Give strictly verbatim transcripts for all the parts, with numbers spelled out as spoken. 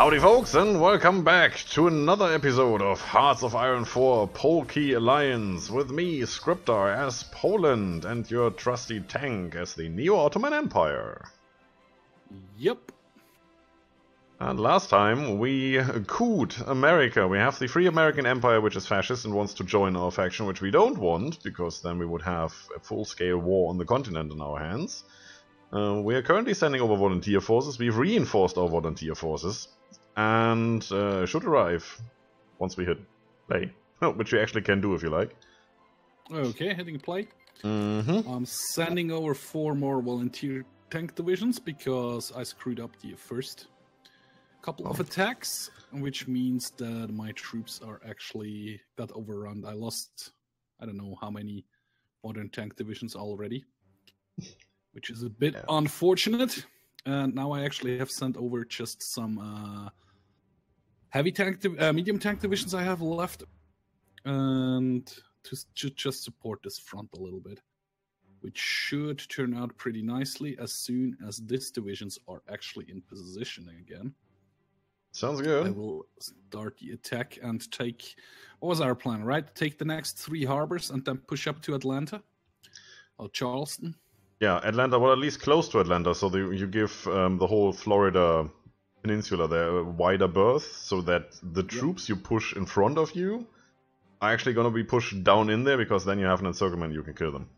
Howdy folks, and welcome back to another episode of Hearts of Iron four PolKey Alliance with me, Scriptor, as Poland, and your trusty Tank as the Neo-Ottoman Empire. Yep. And last time we cooed America. We have the Free American Empire, which is fascist and wants to join our faction, which we don't want, because then we would have a full-scale war on the continent in our hands. Uh, we are currently sending over volunteer forces. We've reinforced our volunteer forces. And uh, should arrive once we hit play, oh, which you actually can do if you like. Okay, hitting play. Mm-hmm. I'm sending over four more volunteer tank divisions because I screwed up the first couple oh. of attacks, which means that my troops are actually got overrun. I lost, I don't know how many modern tank divisions already, which is a bit yeah. unfortunate. And now I actually have sent over just some uh, heavy tank, uh, medium tank divisions I have left, and to, to just support this front a little bit, which should turn out pretty nicely as soon as these divisions are actually in position again. Sounds good. I will start the attack and take. What was our plan, right? Take the next three harbors and then push up to Atlanta or Charleston. Yeah, Atlanta, well, at least close to Atlanta, so the, you give um, the whole Florida peninsula there a wider berth, so that the troops yep. you push in front of you are actually going to be pushed down in there, because then you have an encirclement, you can kill them.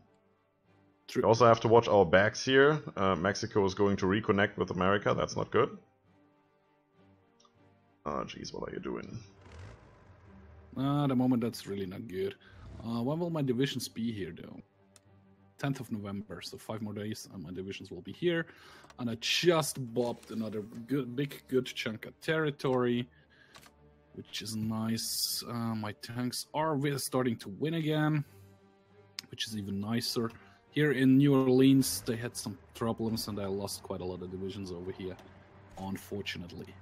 True. We also have to watch our backs here. Uh, Mexico is going to reconnect with America, that's not good. Ah, jeez, what are you doing? Uh, at the moment, that's really not good. Uh, when will my divisions be here, though? tenth of November, so five more days and my divisions will be here. And I just bopped another good, big good chunk of territory, which is nice. Uh, my tanks are starting to win again, which is even nicer. Here in New Orleans, they had some problems and I lost quite a lot of divisions over here, unfortunately.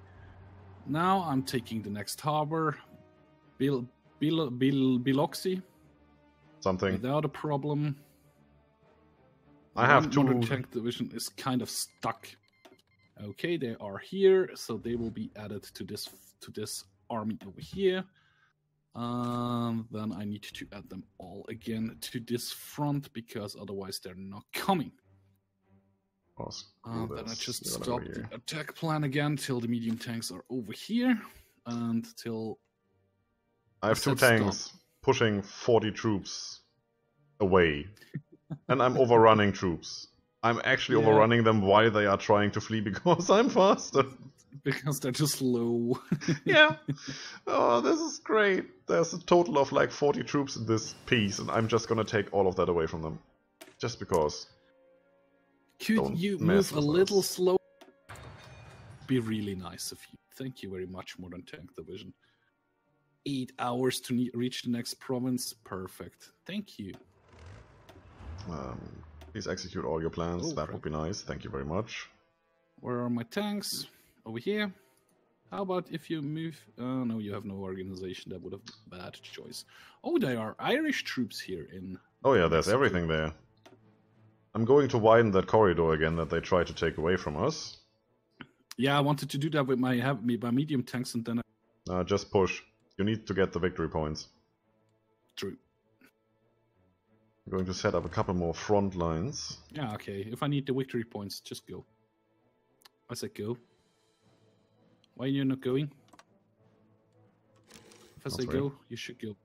Now I'm taking the next harbor, Bil Bil Bil Biloxi. Something. Without a problem. I have two. Modern tank division is kind of stuck. Okay, they are here, so they will be added to this to this army over here. Um, then I need to add them all again to this front because otherwise they're not coming. Oh, uh, then I just stop the attack plan again till the medium tanks are over here, and till I have two tanks stop. pushing forty troops away. And I'm overrunning troops. I'm actually yeah. overrunning them while they are trying to flee because I'm faster. Because they're too slow. yeah. Oh, this is great. There's a total of like forty troops in this piece, and I'm just going to take all of that away from them. Just because. Could Don't you move a little slower? Be really nice of you. Thank you very much, Modern Tank Division. Eight hours to reach the next province. Perfect. Thank you. Um, please execute all your plans. Ooh, that crap. would be nice. Thank you very much. Where are my tanks? Over here. How about if you move... Oh, no, you have no organization. That would have been a bad choice. Oh, there are Irish troops here in... Oh, yeah, there's Mexico. Everything there. I'm going to widen that corridor again that they tried to take away from us. Yeah, I wanted to do that with my, my medium tanks and then... I... Uh, just push. You need to get the victory points. True. I'm going to set up a couple more front lines. Yeah, okay. If I need the victory points, just go. I said go. Why are you not going? If I say go, you should go.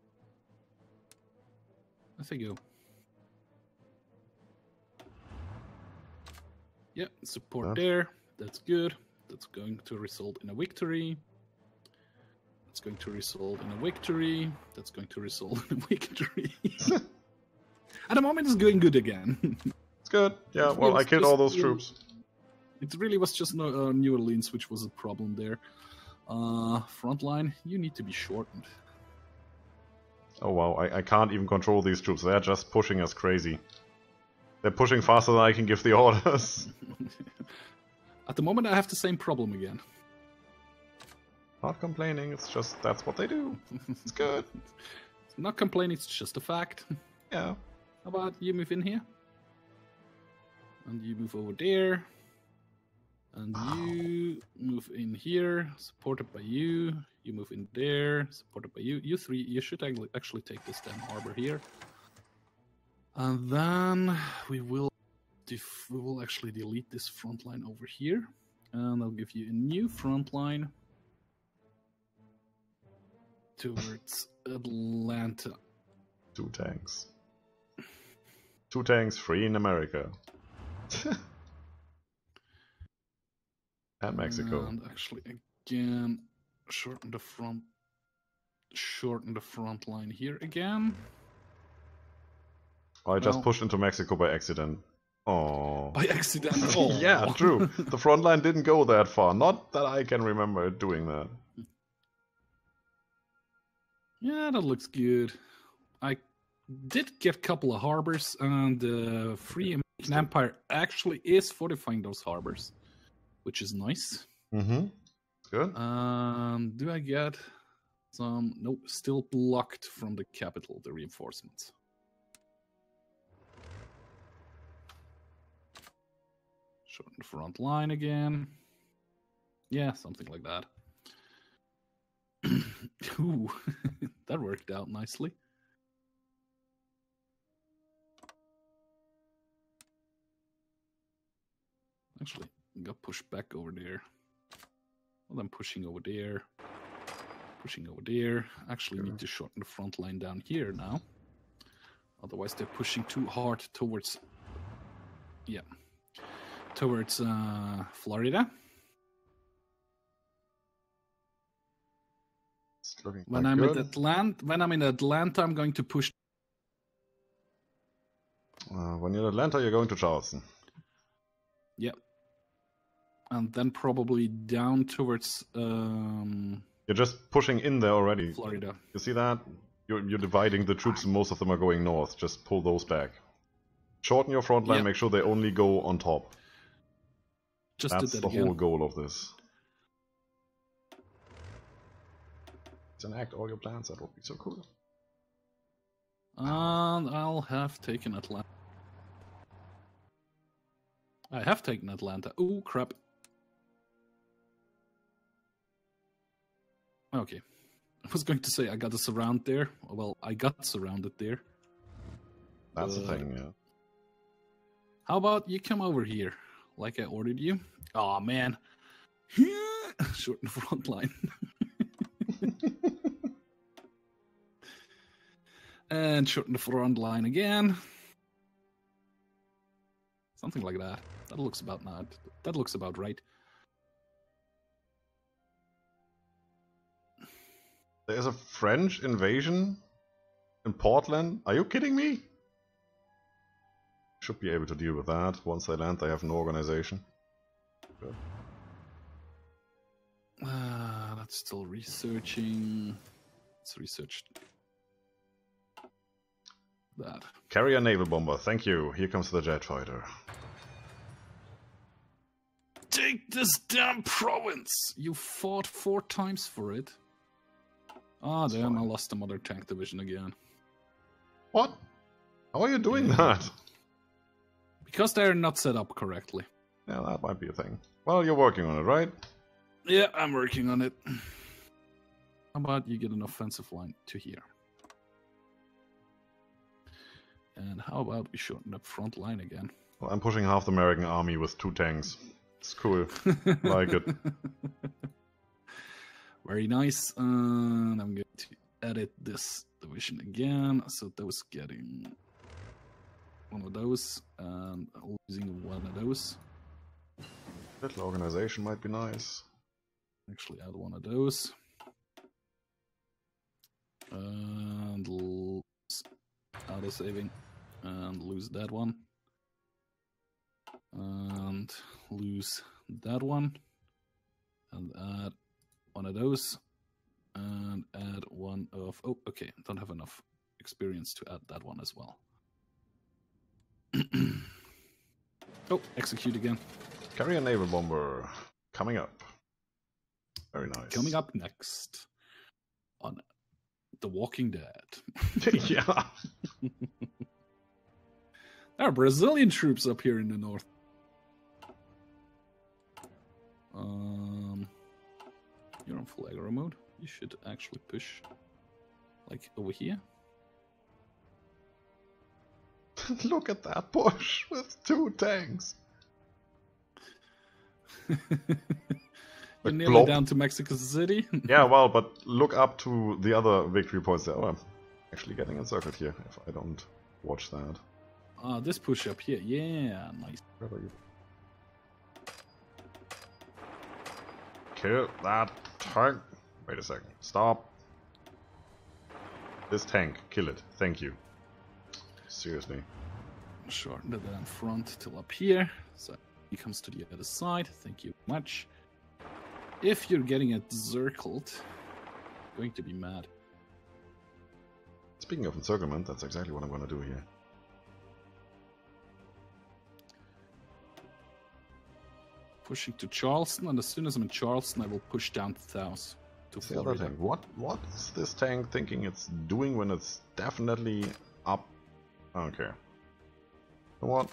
I say go. Yeah, support that. there. That's good. That's going to result in a victory. That's going to result in a victory. That's going to result in a victory. At the moment, it's going good again. It's good. Yeah, well, yeah, I killed just, all those troops. It really was just no, uh, New Orleans, which was a problem there. Uh, Frontline, you need to be shortened. Oh, wow. I, I can't even control these troops. They're just pushing us crazy. They're pushing faster than I can give the orders. At the moment, I have the same problem again. Not complaining. It's just that's what they do. It's good. Not complaining. It's just a fact. Yeah. How about you move in here? And you move over there. And you move in here, supported by you. You move in there, supported by you. You three, you should actually take this damn harbor here. And then we will def we will actually delete this front line over here. And I'll give you a new front line towards Atlanta. Two tanks. Two tanks, free in America. And Mexico. And actually, again, shorten the front, shorten the front line here again. Oh, I just well, pushed into Mexico by accident. Oh. By accident. Oh. Yeah, true. The front line didn't go that far. Not that I can remember it doing that. Yeah, that looks good. I did get a couple of harbors, and the uh, Free American Empire actually is fortifying those harbors. Which is nice. Mm-hmm. Good. Um, do I get some? No, still blocked from the capital, the reinforcements. Shorten the front line again. Yeah, something like that. Ooh, that worked out nicely. Actually. Got pushed back over there. Well, I'm pushing over there. Pushing over there. Actually, sure. Need to shorten the front line down here now. Otherwise, they're pushing too hard towards... Yeah. Towards uh, Florida. When I'm, in Atlanta, when I'm in Atlanta, I'm going to push... Uh, when you're in Atlanta, you're going to Charleston. Yep. Yeah. And then probably down towards... Um, You're just pushing in there already. Florida. You see that? You're, you're dividing the troops and most of them are going north. Just pull those back. Shorten your front line, yeah. Make sure they only go on top. Just That's that the again. whole goal of this. Enact all your plans, that would be so cool. And I'll have taken Atlanta. I have taken Atlanta. Ooh, crap. Okay, I was going to say I got to surround there. Well, I got surrounded there. That's uh, the thing, yeah. How about you come over here, like I ordered you? Aw, oh, man. Shorten front line. And shorten the front line again. Something like that. That looks about not. That looks about right. There's a French invasion in Portland? Are you kidding me? Should be able to deal with that. Once they land, they have no organization. Good. Uh, that's still researching. It's researched. That. Carrier naval bomber, thank you. Here comes the jet fighter. Take this damn province! You fought four times for it. Ah, damn, I lost another tank division again. What? How are you doing yeah. that? Because they're not set up correctly. Yeah, that might be a thing. Well, you're working on it, right? Yeah, I'm working on it. How about you get an offensive line to here? And how about we shorten up front line again? Well, I'm pushing half the American army with two tanks. It's cool. Like it. Very nice. And I'm going to edit this division again. So that was getting one of those and losing one of those. Little organization might be nice. Actually add one of those. And let's auto saving. And lose that one. And lose that one. And add one of those. And add one of... Oh, okay. Don't have enough experience to add that one as well. Oh, execute again. Carrier naval bomber. Coming up. Very nice. Coming up next on The Walking Dead. Yeah. There are Brazilian troops up here in the north. Um, you're on full aggro mode. You should actually push, like, over here. Look at that push with two tanks. We're nearly blob. down to Mexico City. Yeah, well, but look up to the other victory points there. Oh, I'm actually getting encircled here if I don't watch that. Ah, uh, this push up here. Yeah, nice. Where are you? Kill that tank. Wait a second. Stop. This tank. Kill it. Thank you. Seriously. Shorten the damn front till up here. So he comes to the other side. Thank you much. If you're getting encircled, you're going to be mad. Speaking of encirclement, that's exactly what I'm going to do here. Pushing to Charleston, and as soon as I'm in Charleston, I will push down south to Florida. What, what is this tank thinking it's doing when it's definitely up? I don't care. You know what?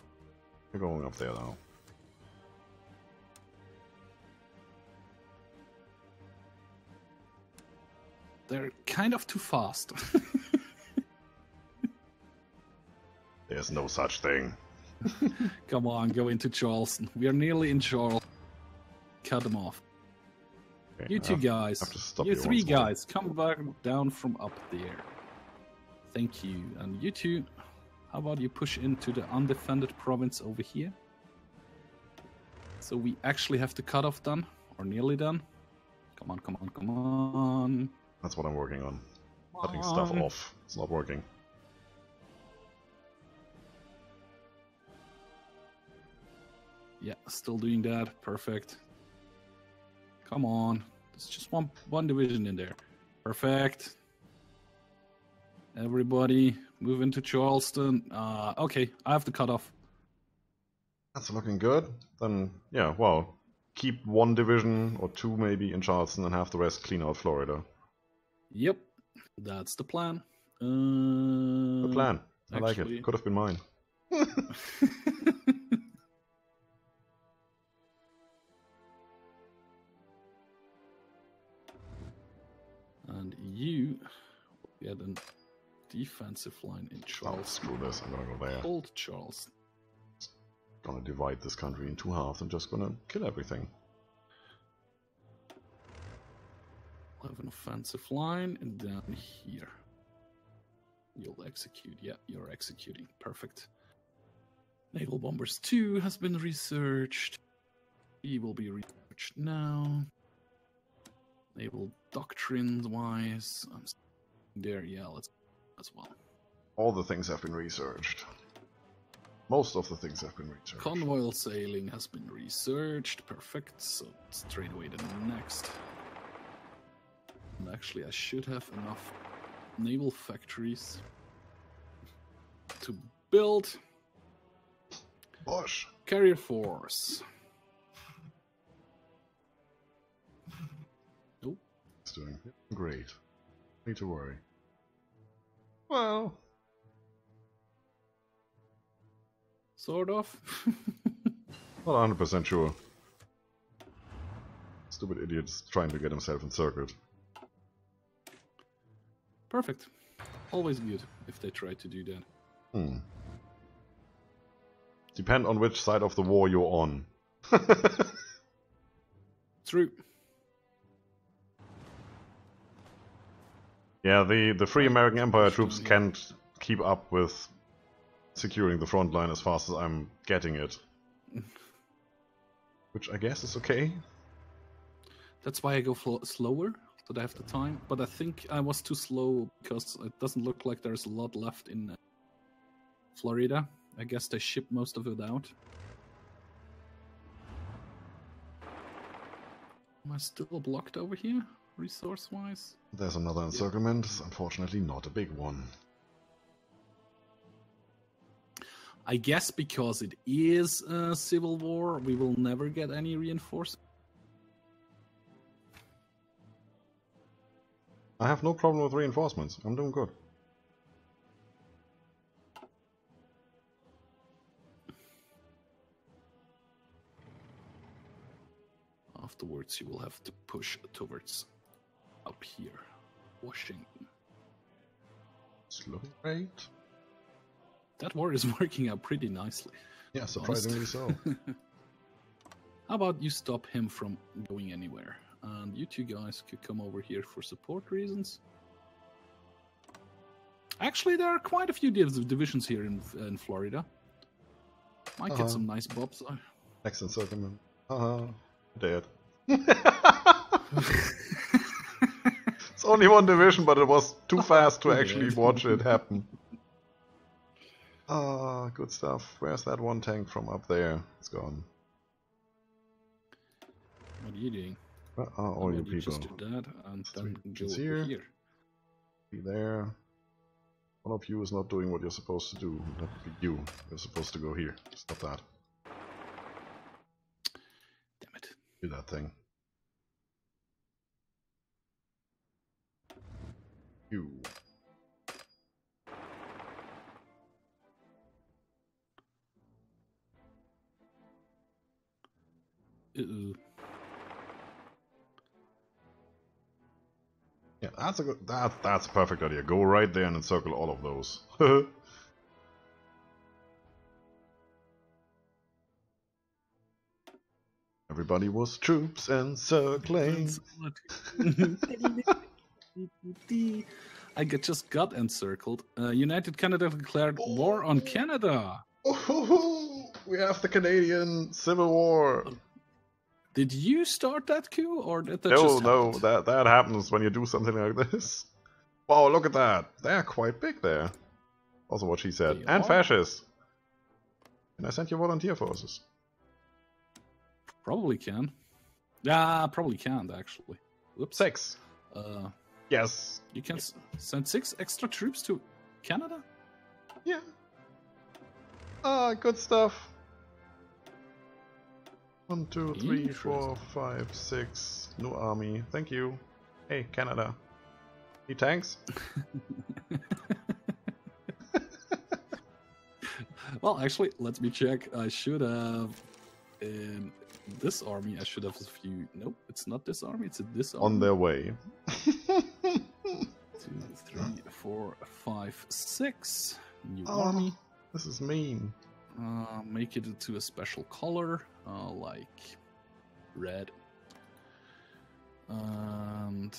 You're going up there now. They're kind of too fast. There's no such thing. Come on, go into Charleston. We are nearly in Charleston. Cut them off. Okay, you two guys. You, you three guys. More. Come back down from up there. Thank you. And you two, how about you push into the undefended province over here? So we actually have the cutoff done, or nearly done. Come on, come on, come on. That's what I'm working on. Cutting stuff off. It's not working. Yeah, still doing that. Perfect. Come on. There's just one one division in there. Perfect. Everybody move into Charleston. Uh, okay, I have to cut off. That's looking good. Then, yeah, well, keep one division or two maybe in Charleston and have the rest clean out Florida. Yep, that's the plan. Uh, the plan. I actually... like it. Could have been mine. And you get a defensive line in Charleston. Oh, screw this! I'm gonna go there. Hold Charleston. Gonna divide this country in two halves and just gonna kill everything. Have an offensive line, and down here you'll execute. Yeah, you're executing. Perfect. Naval Bombers two has been researched. E will be researched now. Naval Doctrines wise, I'm there. Yeah, let's as well. All the things have been researched. Most of the things have been researched. Convoy sailing has been researched. Perfect. So straight away to the next. Actually, I should have enough naval factories to build Bosh. Carrier force. Nope. It's doing great. No need to worry. Well, sort of. Not one hundred percent sure. Stupid idiot's trying to get himself encircled. Perfect. Always good if they try to do that. Hmm. Depend on which side of the war you're on. True. Yeah, the, the Free American Empire troops can't keep up with securing the front line as fast as I'm getting it. Which I guess is okay. That's why I go slower. That I have the time, but I think I was too slow because it doesn't look like there's a lot left in uh, Florida. I guess they ship most of it out. Am I still blocked over here, resource-wise? There's another encirclement, yeah. Unfortunately not a big one. I guess because it is a civil war, we will never get any reinforcements. I have no problem with reinforcements. I'm doing good. After onwards, you will have to push towards up here, Washington. Slow rate. That war is working out pretty nicely. Yeah, surprisingly so. How about you stop him from going anywhere? And you two guys could come over here for support reasons. Actually, there are quite a few divisions here in, in Florida. Might uh-huh. get some nice bobs. Excellent settlement. Uh-huh. Dead. It's only one division, but it was too fast to actually watch it happen. Ah, uh, good stuff. Where's that one tank from up there? It's gone. What are you doing? Uh, uh, all oh, you people. Just do that and then go here. here. Be there. One of you is not doing what you're supposed to do. That would be you. You're supposed to go here. Stop that. Damn it. Do that thing. You. Uh-oh. Yeah, that's a good. That that's a perfect idea. Go right there and encircle all of those. Everybody was troops encircling. I get just got encircled. Uh, United Canada declared oh. war on Canada. Oh, we have the Canadian Civil War. Did you start that coup, or did that no, just No, no, that, that happens when you do something like this. Wow, look at that. They're quite big there. Also what she said. They and are. Fascists. Can I send you volunteer forces? Probably can. Yeah, probably can't, actually. Whoops. Six. Uh, yes. You can s send six extra troops to Canada? Yeah. Ah, uh, good stuff. One, two, three, four, five, six. New army. Thank you. Hey, Canada. Need tanks? Well, actually, let me check. I should have um, this army. I should have a few. Nope, it's not this army. It's this army. On their way. Two, three, four, five, six. New oh, army. This is mean. Uh, make it into a special color, uh, like red, and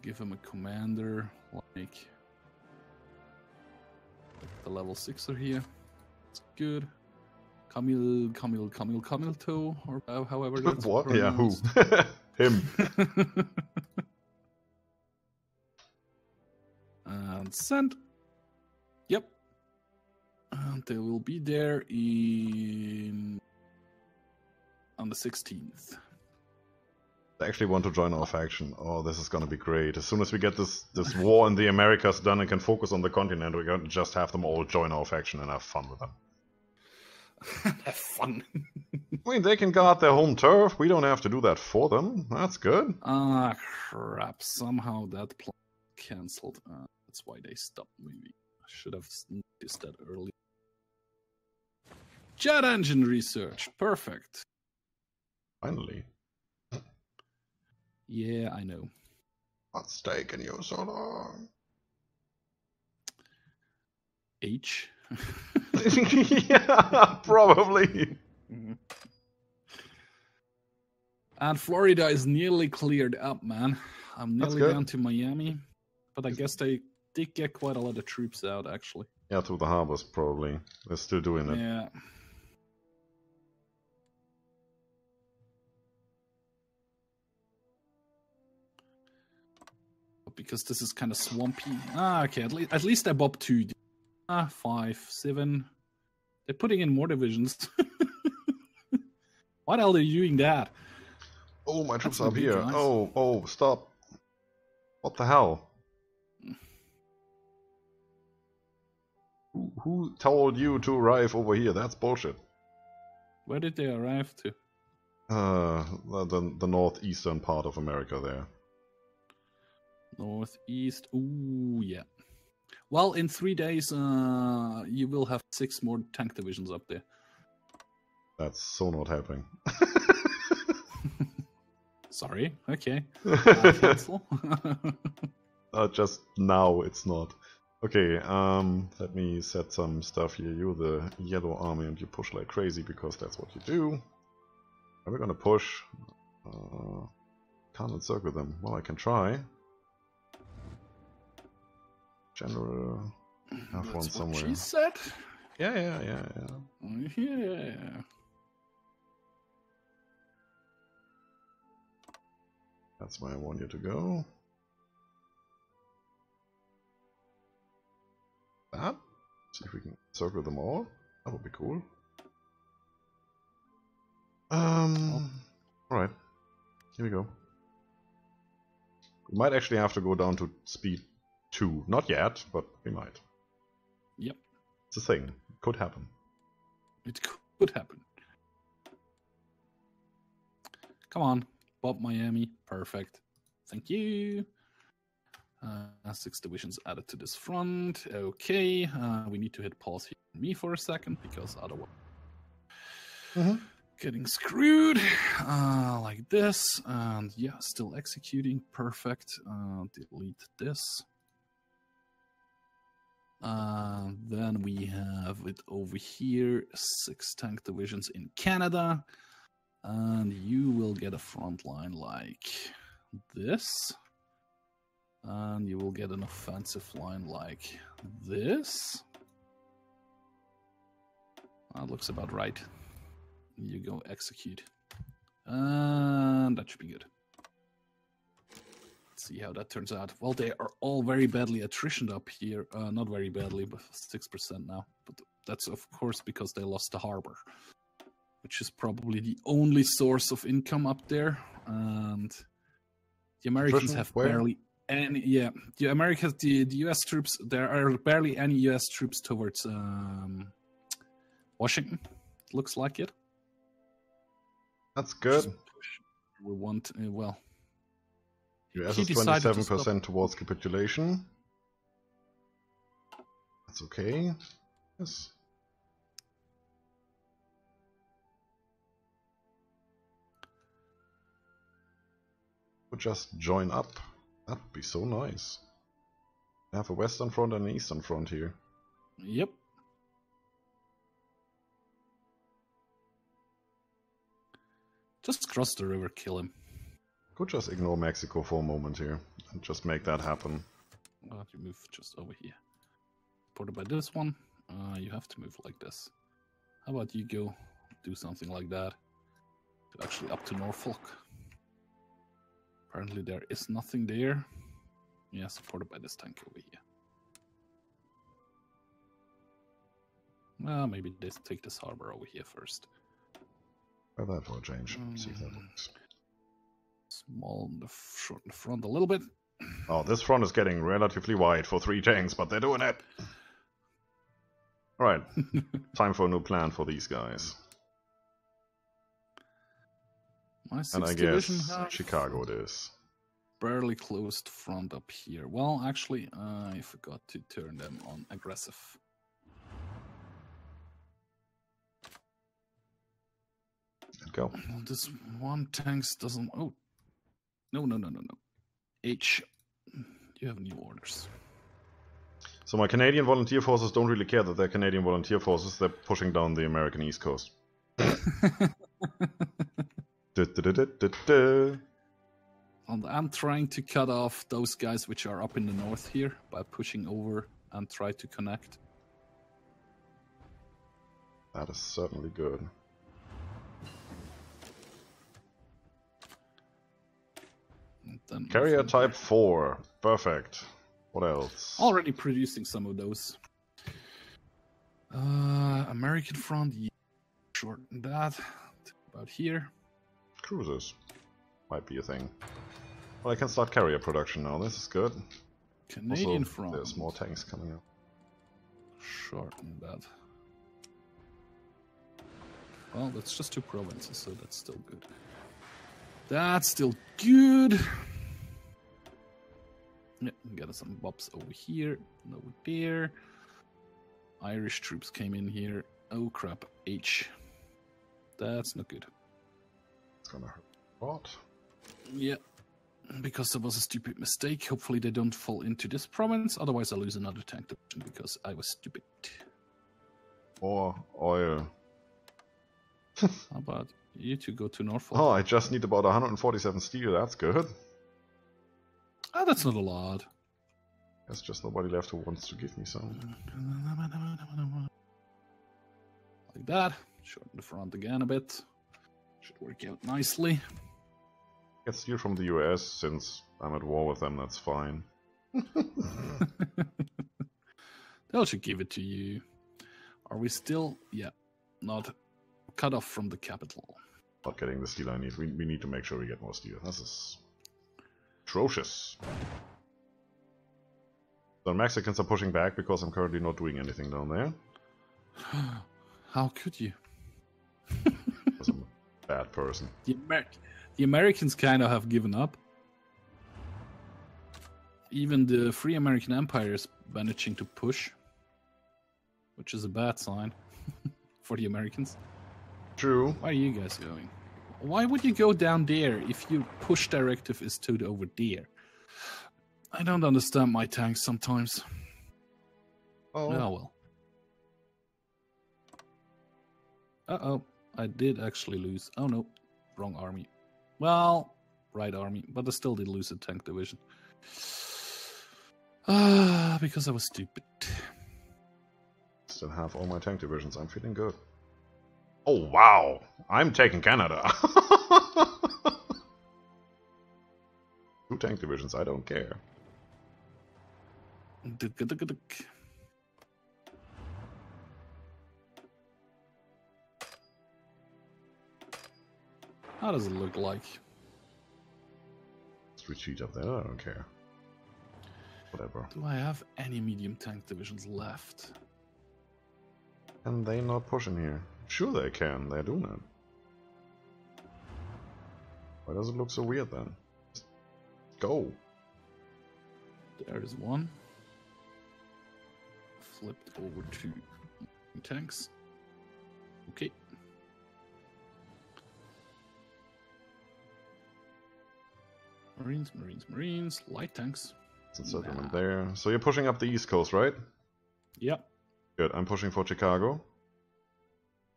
give him a commander like, like the level sixer here. It's good. Camille, Camille, Camille, Camilto, or uh, however that's what? Pronounced. Yeah, who? Him. And send. Yep. And they will be there in on the sixteenth. They actually want to join our faction. Oh, this is going to be great. As soon as we get this, this war in the Americas done and can focus on the continent, we're going to just have them all join our faction and have fun with them. Have fun. I mean, they can guard their home turf. We don't have to do that for them. That's good. Ah, crap. Somehow that plan cancelled. Uh, that's why they stopped moving. Should have noticed that earlier. Jet engine research. Perfect. Finally. Yeah, I know. What's taking you so long? H? Yeah, probably. And Florida is nearly cleared up, man. I'm nearly down to Miami. But I guess they... They get quite a lot of troops out, actually. Yeah, through the harbors, probably. They're still doing it. Yeah. But because this is kind of swampy. Ah, okay. At least, at least I bobbed two. Ah, five, seven. They're putting in more divisions. Why the hell are you doing that? Oh, my troops are up here. Nice. Oh, oh, stop. What the hell? Who told you to arrive over here? That's bullshit. Where did they arrive to? Uh, the, the northeastern part of America there. Northeast. Ooh, yeah. Well, in three days, uh, you will have six more tank divisions up there. That's so not happening. sorry. Okay. Uh, cancel. uh, just now it's not. Okay, um, let me set some stuff here. You're the yellow army and you push like crazy because that's what you do. Are we gonna push? Uh, can't encircle them. Well, I can try. General... have that's one somewhere. What she said? Yeah, yeah, yeah, yeah. Yeah. That's where I want you to go. That? See if we can circle them all. That would be cool. Um. Oh. Alright. Here we go. We might actually have to go down to speed two. Not yet, but we might. Yep. It's a thing. It could happen. It could happen. Come on. Bob Miami. Perfect. Thank you. Uh, six divisions added to this front. Okay, uh, we need to hit pause here on me for a second because otherwise mm-hmm. getting screwed uh, like this. And yeah, still executing. Perfect. Uh, delete this. Uh, then we have it over here. Six tank divisions in Canada, and you will get a front line like this. And you will get an offensive line like this. That looks about right. You go execute. And that should be good. Let's see how that turns out. Well, they are all very badly attritioned up here. Uh, not very badly, but six percent now. But that's, of course, because they lost the harbor, which is probably the only source of income up there. And the Americans have barely... And yeah, the Americas, the, the U S troops, there are barely any U S troops towards um, Washington. Looks like it. That's good. We want uh, well. U S is twenty-seven percent towards capitulation. That's okay. Yes. We'll just join up. That would be so nice. I have a western front and an eastern front here. Yep. Just cross the river, kill him. Could just ignore Mexico for a moment here and just make that happen. Why don't you move just over here? Supported by this one. Uh, you have to move like this. How about you go do something like that? Actually up to Norfolk. Apparently there is nothing there. Yeah, supported by this tank over here. Well, maybe they take this harbor over here first. Try that for a change. Um, See if that works. Small in the, short in the front a little bit. Oh, this front is getting relatively wide for three tanks, but they're doing it. All right, time for a new plan for these guys. My and I guess Chicago it is. Barely closed front up here. Well, actually, uh, I forgot to turn them on aggressive. And go. Well, this one tanks doesn't... Oh. No, no, no, no, no. H, you have new orders. So my Canadian volunteer forces don't really care that they're Canadian volunteer forces. They're pushing down the American East Coast. Du, du, du, du, du. And I'm trying to cut off those guys which are up in the north here by pushing over and try to connect. That is certainly good. Carrier type four. Perfect. What else? Already producing some of those. Uh, American front. Shorten that. About here. Cruisers might be a thing. Well, I can start carrier production now. This is good. Canadian also, front. There's more tanks coming up. Shorten that. Well, that's just two provinces, so that's still good. That's still good. Yeah, got some bobs over here, over there. Irish troops came in here. Oh crap! H. That's not good. Gonna hurt a lot. Yeah, because there was a stupid mistake. Hopefully they don't fall into this province. Otherwise I lose another tank division because I was stupid. Or oil. How about you two go to Norfolk? Oh, I just need about one hundred forty-seven steel. That's good. Oh, that's not a lot. There's just nobody left who wants to give me some. Like that. Shorten the front again a bit. Should work out nicely. Get steel from the U S since I'm at war with them. That's fine. They'll should give it to you. Are we still? Yeah, not cut off from the capital. Not getting the steel I need. We, we need to make sure we get more steel. This is atrocious. The Mexicans are pushing back because I'm currently not doing anything down there. How could you? Because I'm a bad person. The, Amer the Americans kind of have given up. Even the Free American Empire is managing to push. Which is a bad sign for the Americans. True. Where are you guys going? Why would you go down there if your push directive is to the over there? I don't understand my tanks sometimes. Oh. Oh well. Uh-oh. I did actually lose. Oh no. Wrong army. Well, right army. But I still did lose a tank division. Ah, because I was stupid. Still have all my tank divisions. I'm feeling good. Oh, wow. I'm taking Canada. Two tank divisions. I don't care. How does it look like? Let's retreat up there. I don't care. Whatever. Do I have any medium tank divisions left? Can they not push in here? Sure they can, they're doing it. Why does it look so weird then? Just go. There is one. Flipped over to tanks. Okay. Marines, Marines, Marines, light tanks. It's a settlement nah. there. So you're pushing up the East Coast, right? Yep. Good, I'm pushing for Chicago.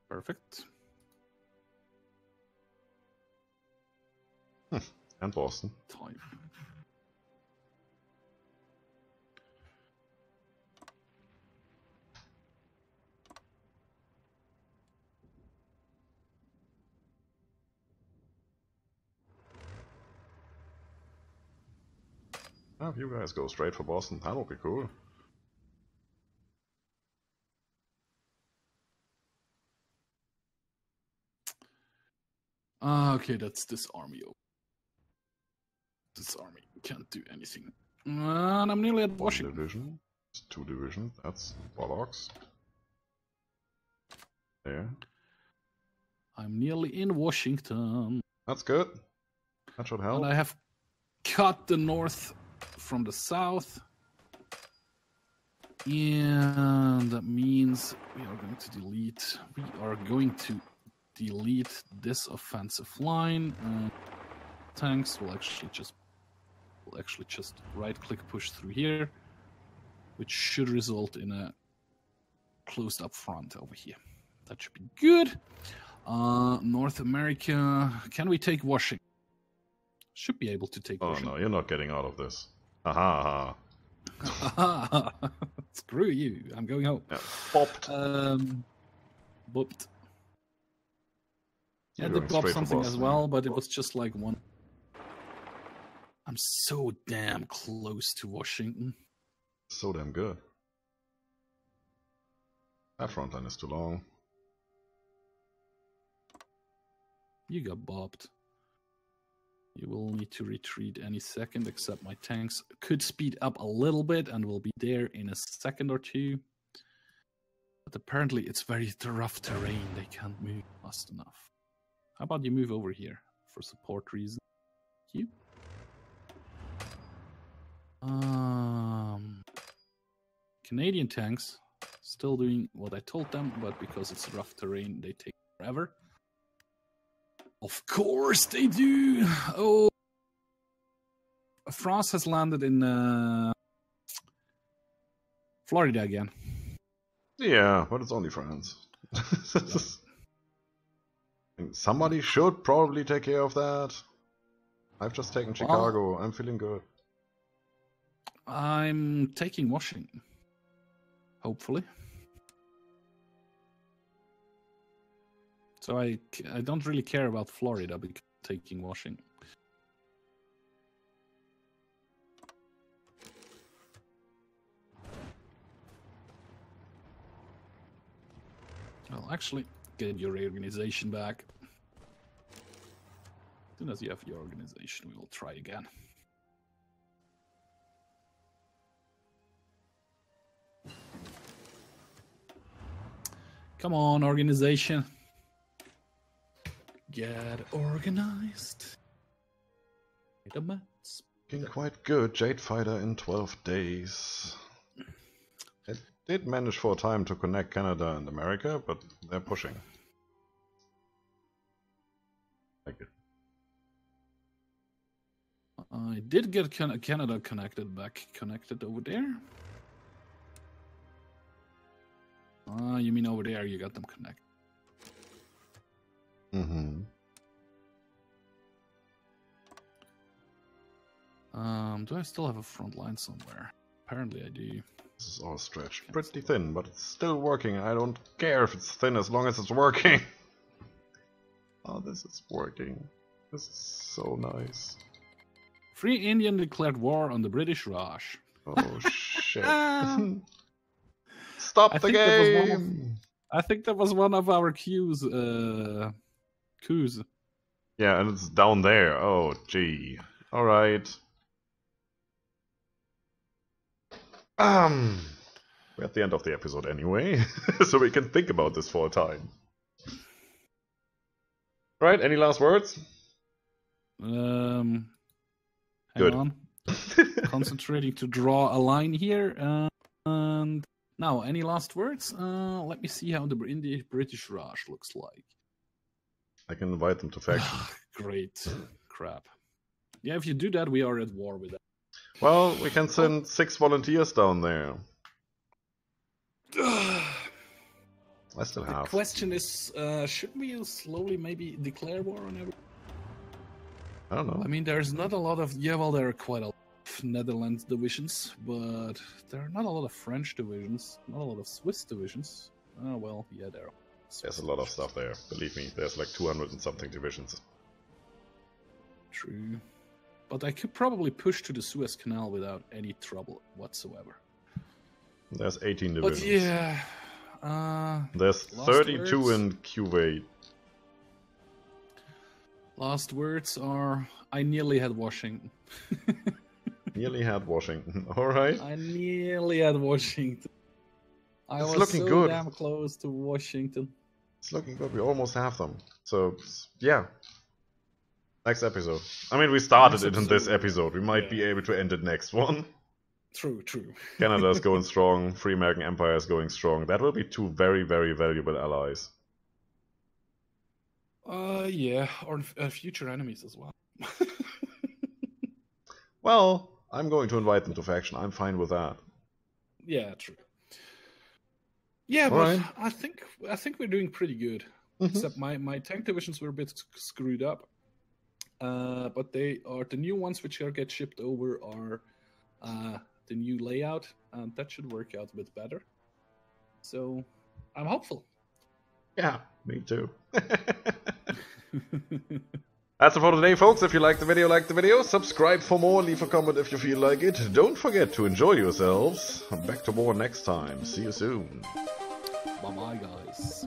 Perfect. Hm. And Boston. Time. Oh, if you guys go straight for Boston, that'll be cool. Ah, okay, that's this army. This army can't do anything. And I'm nearly at Washington. One division. It's two divisions. That's bollocks. There. I'm nearly in Washington. That's good. That should help. And I have cut the north from the south. And that means we are going to delete. We are going to... delete this offensive line. Um, tanks will actually just will actually just right-click push through here, which should result in a closed-up front over here. That should be good. Uh, North America. Can we take Washington? Should be able to take. Oh Washington. No, you're not getting out of this. Aha! Aha! Screw you! I'm going home. Yeah, bopped. Um, bopped. Yeah, they popped something as well, but it was just like one. I'm so damn close to Washington. So damn good. That front line is too long. You got bopped. You will need to retreat any second, except my tanks could speed up a little bit and will be there in a second or two. But apparently it's very rough terrain. They can't move fast enough. How about you move over here for support reasons? You. Um, Canadian tanks still doing what I told them, but because it's rough terrain, they take forever. Of course they do. Oh, France has landed in uh, Florida again. Yeah, but it's only France. Somebody should probably take care of that. I've just taken Chicago. Well, I'm feeling good. I'm taking Washington. Hopefully. So I, I don't really care about Florida because I'm taking Washington. Well, actually, get your organization back. As soon as you have your organization, we will try again. Come on, organization. Get organized. Looking quite good, Jade Fighter in twelve days. I did manage for a time to connect Canada and America, but they're pushing. Like it. I did get Canada connected back, connected over there. Ah, uh, you mean over there you got them connected. Mm-hmm. Um, do I still have a front line somewhere? Apparently I do. This is all stretched pretty thin, but it's still working. I don't care if it's thin as long as it's working. Oh, this is working. This is so nice. Free Indian declared war on the British Raj. Oh, shit. Stop I the game! Of, I think that was one of our cues. Uh, cues. Yeah, and it's down there. Oh, gee. All right. Um, we're at the end of the episode anyway, so we can think about this for a time. All right, any last words? Um, hang Good. on. Concentrating to draw a line here, uh, and... Now, any last words? Uh, let me see how the British Raj looks like. I can invite them to faction. Great. Crap. Yeah, if you do that, we are at war with them. Well, we can send six volunteers down there. I still have. The question is, uh, should we slowly maybe declare war on everyone? I don't know. I mean, there's not a lot of... Yeah, well, there are quite a lot. Netherlands divisions, but there are not a lot of French divisions, not a lot of Swiss divisions. Oh well, yeah, there are. There's a lot of stuff there, believe me. There's like two hundred and something divisions. True. But I could probably push to the Suez Canal without any trouble whatsoever. There's eighteen divisions. But yeah. Uh, There's thirty-two words. In Kuwait. Last words are, I nearly had Washington. Nearly had Washington. All right. I nearly had Washington. I it's was looking so good. damn close to Washington. It's looking good. We almost have them. So yeah. Next episode. I mean, we started it in this episode. We might yeah. be able to end it next one. True. True. Canada is going strong. Free American Empire is going strong. That will be two very, very valuable allies. Uh, yeah, or uh, future enemies as well. Well. I'm going to invite them to faction. I'm fine with that. Yeah, true. Yeah, All but right. I think I think we're doing pretty good. Mm-hmm. Except my, my tank divisions were a bit screwed up. Uh, but they are the new ones which are get shipped over are uh, the new layout, and that should work out a bit better. So I'm hopeful. Yeah, me too. That's it for today, folks. If you liked the video, like the video. Subscribe for more. Leave a comment if you feel like it. Don't forget to enjoy yourselves. I'm back to war next time. See you soon. Bye-bye, guys.